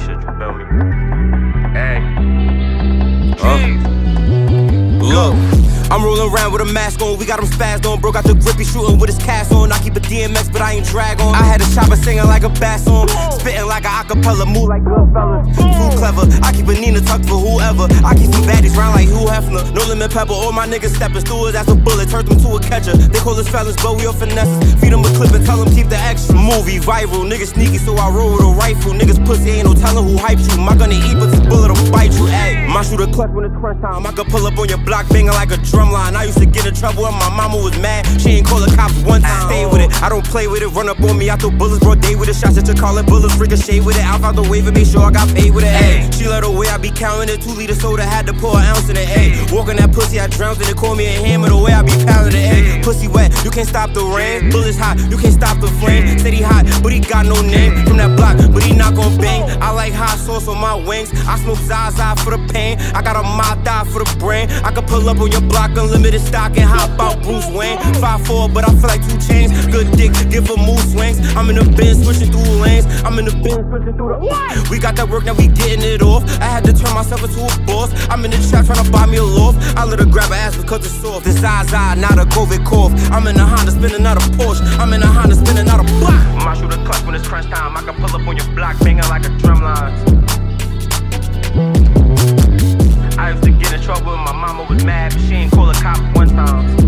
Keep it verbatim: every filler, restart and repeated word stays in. and shit, you feel me? Hey. Uh. Look. I'm rolling around with a mask on, we got him spazzed on. Broke out the grip, he shooting with his cast on. I keep a D M X, but I ain't drag on. I had a chopper singing like a bass on, spitting like a acapella, move like little fella. Too clever, I keep a Nina tucked for whoever. I keep some baddies round like Hugh Hefner. No limit pepper, all my niggas stepping through it. That's a bullet, turned them to a catcher. They call us fellas, but we all finesse. Feed them a clip and tell them keep the extra. Movie viral, niggas sneaky, so I roll with a rifle. Niggas pussy, ain't no telling who hyped you. My gun to eat, but this bullet will bite you. Ayy, my shooter clutch when it's crunch time. I could pull up on your block, banging like a drum. Line. I used to get in trouble and my mama was mad. She ain't call the cops one time. I stay with it, I don't play with it. Run up on me, I throw bullets, broad day with it. Shots at your collar, bullets ricochet with it. I found the wave and make sure I got paid with it. Ayy, she let her way, I be counting it. Two liter soda, had to pour an ounce in it. Ayy, walking that pussy, I drowned in it. Call me a hammer, the way I be pounding it. Ayy, pussy wet, you can't stop the rain. Bullets hot, you can't stop the flame. Said he hot, but he got no name. From that block, but he not gon' bang. I like hot sauce on my wings. I smoke Zaza for the pain. I got a mod die for the brain. I can pull up on your block. Unlimited stock and hop out Bruce Wayne. Five four, but I feel like two chains. Good dick, give a move swings. I'm in the bin, switching through lanes. I'm in the bin, switching through the what? We got that work, now we getting it off. I had to turn myself into a boss. I'm in the trap trying to buy me a loft. I let her grab her ass because it's soft. This Zaza, not a COVID cough. I'm in a Honda, spinning out a Porsche. I'm in a Honda, spinning out a block. My shooter clutch when it's crunch time. I can pull up on your block, banging like a drum line. I used to get in trouble and my mama was mad, but she ain't call a cop one time.